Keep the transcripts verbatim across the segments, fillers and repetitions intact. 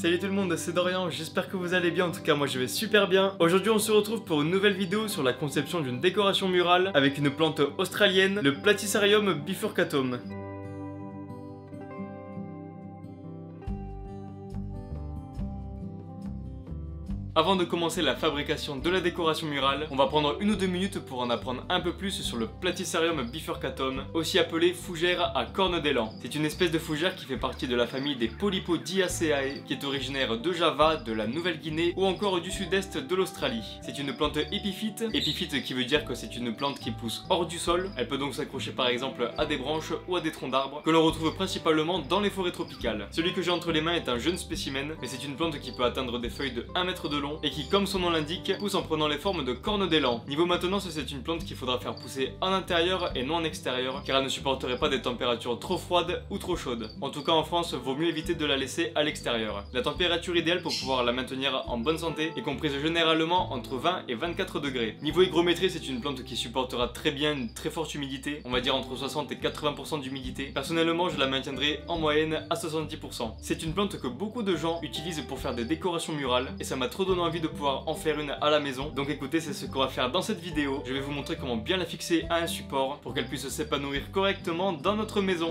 Salut tout le monde, c'est Dorian, j'espère que vous allez bien, en tout cas moi je vais super bien. Aujourd'hui on se retrouve pour une nouvelle vidéo sur la conception d'une décoration murale avec une plante australienne, le Platycerium bifurcatum. Avant de commencer la fabrication de la décoration murale, on va prendre une ou deux minutes pour en apprendre un peu plus sur le Platycerium bifurcatum, aussi appelé fougère à cornes d'élan. C'est une espèce de fougère qui fait partie de la famille des Polypodiaceae, qui est originaire de Java, de la Nouvelle-Guinée ou encore du sud-est de l'Australie. C'est une plante épiphyte, épiphyte qui veut dire que c'est une plante qui pousse hors du sol. Elle peut donc s'accrocher par exemple à des branches ou à des troncs d'arbres, que l'on retrouve principalement dans les forêts tropicales. Celui que j'ai entre les mains est un jeune spécimen, mais c'est une plante qui peut atteindre des feuilles de un mètre de long et qui, comme son nom l'indique, pousse en prenant les formes de cornes d'élan. Niveau maintenance, c'est une plante qu'il faudra faire pousser en intérieur et non en extérieur, car elle ne supporterait pas des températures trop froides ou trop chaudes. En tout cas en France, vaut mieux éviter de la laisser à l'extérieur. La température idéale pour pouvoir la maintenir en bonne santé est comprise généralement entre vingt et vingt-quatre degrés. Niveau hygrométrie, c'est une plante qui supportera très bien une très forte humidité, on va dire entre soixante et quatre-vingts pour cent d'humidité. Personnellement, je la maintiendrai en moyenne à soixante-dix pour cent. C'est une plante que beaucoup de gens utilisent pour faire des décorations murales et ça m'a trop donne envie de pouvoir en faire une à la maison. Donc écoutez, c'est ce qu'on va faire dans cette vidéo. Je vais vous montrer comment bien la fixer à un support pour qu'elle puisse s'épanouir correctement dans notre maison.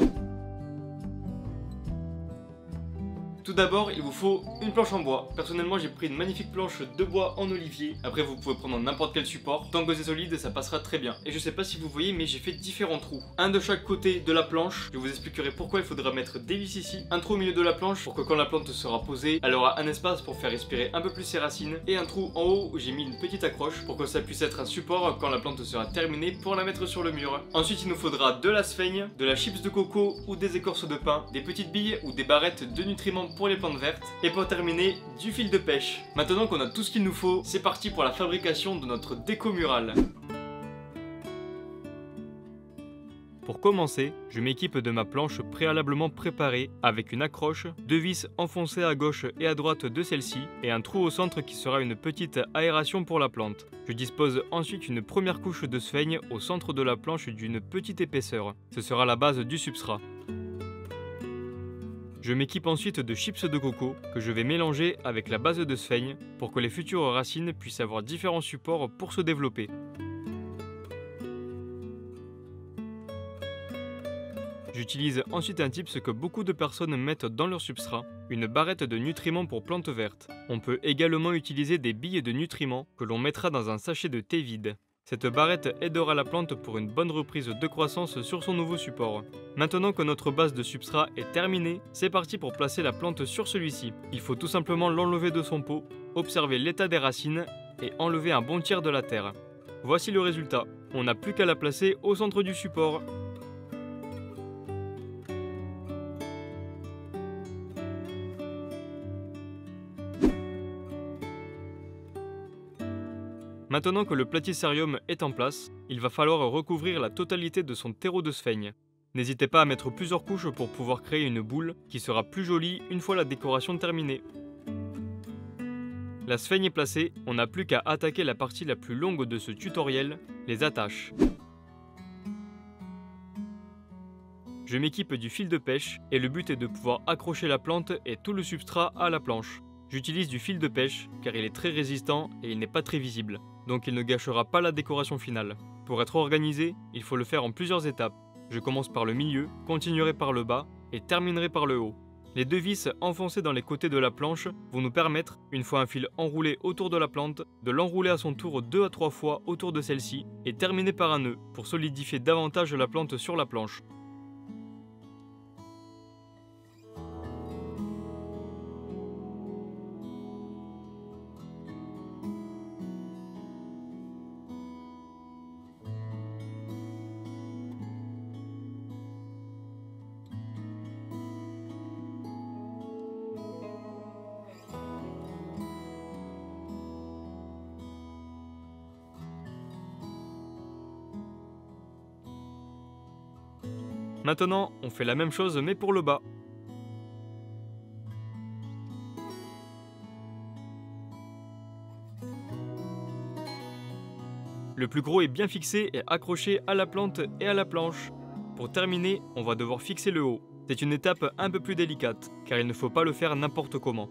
Tout d'abord, il vous faut une planche en bois. Personnellement, j'ai pris une magnifique planche de bois en olivier. Après, vous pouvez prendre n'importe quel support. Tant que c'est solide, ça passera très bien. Et je sais pas si vous voyez, mais j'ai fait différents trous. Un de chaque côté de la planche. Je vous expliquerai pourquoi il faudra mettre des vis ici. Un trou au milieu de la planche pour que quand la plante sera posée, elle aura un espace pour faire respirer un peu plus ses racines. Et un trou en haut où j'ai mis une petite accroche pour que ça puisse être un support quand la plante sera terminée pour la mettre sur le mur. Ensuite, il nous faudra de la sphaigne, de la chips de coco ou des écorces de pin, des petites billes ou des barrettes de nutriments pour les plantes vertes et pour terminer du fil de pêche. Maintenant qu'on a tout ce qu'il nous faut, c'est parti pour la fabrication de notre déco murale. Pour commencer, je m'équipe de ma planche préalablement préparée avec une accroche, deux vis enfoncées à gauche et à droite de celle-ci et un trou au centre qui sera une petite aération pour la plante. Je dispose ensuite une première couche de sphaigne au centre de la planche d'une petite épaisseur. Ce sera la base du substrat. Je m'équipe ensuite de chips de coco que je vais mélanger avec la base de sphaigne pour que les futures racines puissent avoir différents supports pour se développer. J'utilise ensuite un tips que beaucoup de personnes mettent dans leur substrat, une barrette de nutriments pour plantes vertes. On peut également utiliser des billes de nutriments que l'on mettra dans un sachet de thé vide. Cette barrette aidera la plante pour une bonne reprise de croissance sur son nouveau support. Maintenant que notre base de substrat est terminée, c'est parti pour placer la plante sur celui-ci. Il faut tout simplement l'enlever de son pot, observer l'état des racines et enlever un bon tiers de la terre. Voici le résultat. On n'a plus qu'à la placer au centre du support. Maintenant que le Platycerium est en place, il va falloir recouvrir la totalité de son terreau de sphaigne. N'hésitez pas à mettre plusieurs couches pour pouvoir créer une boule qui sera plus jolie une fois la décoration terminée. La sphaigne est placée, on n'a plus qu'à attaquer la partie la plus longue de ce tutoriel, les attaches. Je m'équipe du fil de pêche et le but est de pouvoir accrocher la plante et tout le substrat à la planche. J'utilise du fil de pêche car il est très résistant et il n'est pas très visible, donc il ne gâchera pas la décoration finale. Pour être organisé, il faut le faire en plusieurs étapes. Je commence par le milieu, continuerai par le bas et terminerai par le haut. Les deux vis enfoncées dans les côtés de la planche vont nous permettre, une fois un fil enroulé autour de la plante, de l'enrouler à son tour deux à trois fois autour de celle-ci et terminer par un nœud pour solidifier davantage la plante sur la planche. Maintenant, on fait la même chose mais pour le bas. Le plus gros est bien fixé et accroché à la plante et à la planche. Pour terminer, on va devoir fixer le haut. C'est une étape un peu plus délicate, car il ne faut pas le faire n'importe comment.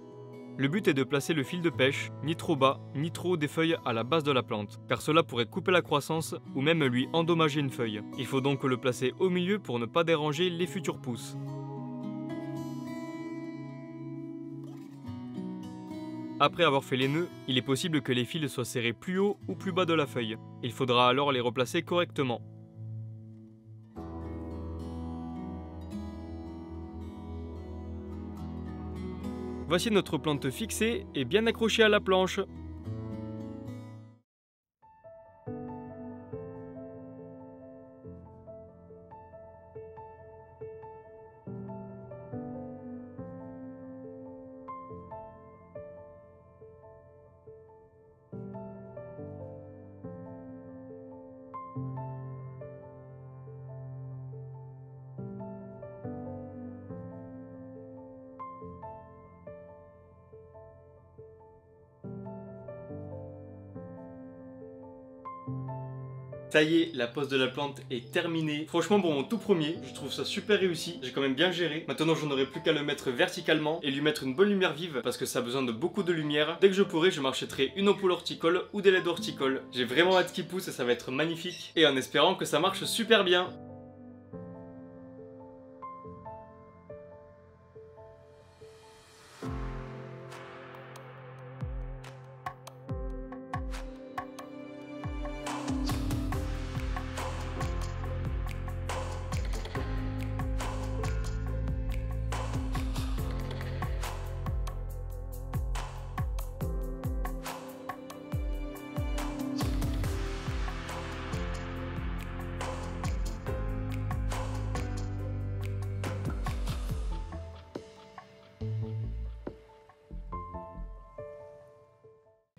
Le but est de placer le fil de pêche ni trop bas ni trop haut des feuilles à la base de la plante, car cela pourrait couper la croissance ou même lui endommager une feuille. Il faut donc le placer au milieu pour ne pas déranger les futures pousses. Après avoir fait les nœuds, il est possible que les fils soient serrés plus haut ou plus bas de la feuille. Il faudra alors les replacer correctement. Voici notre plante fixée et bien accrochée à la planche. Ça y est, la pose de la plante est terminée. Franchement, pour mon tout premier, je trouve ça super réussi. J'ai quand même bien géré. Maintenant, j'en aurais plus qu'à le mettre verticalement et lui mettre une bonne lumière vive parce que ça a besoin de beaucoup de lumière. Dès que je pourrai, je m'achèterai une ampoule horticole ou des L E D horticoles. J'ai vraiment hâte qu'il pousse et ça va être magnifique. Et en espérant que ça marche super bien.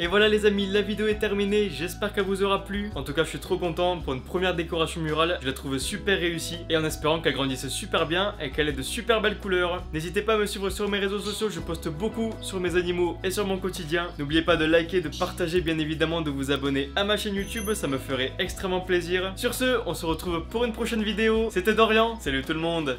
Et voilà les amis, la vidéo est terminée, j'espère qu'elle vous aura plu. En tout cas, je suis trop content pour une première décoration murale. Je la trouve super réussie et en espérant qu'elle grandisse super bien et qu'elle ait de super belles couleurs. N'hésitez pas à me suivre sur mes réseaux sociaux, je poste beaucoup sur mes animaux et sur mon quotidien. N'oubliez pas de liker, de partager, bien évidemment de vous abonner à ma chaîne YouTube, ça me ferait extrêmement plaisir. Sur ce, on se retrouve pour une prochaine vidéo. C'était Dorian, salut tout le monde.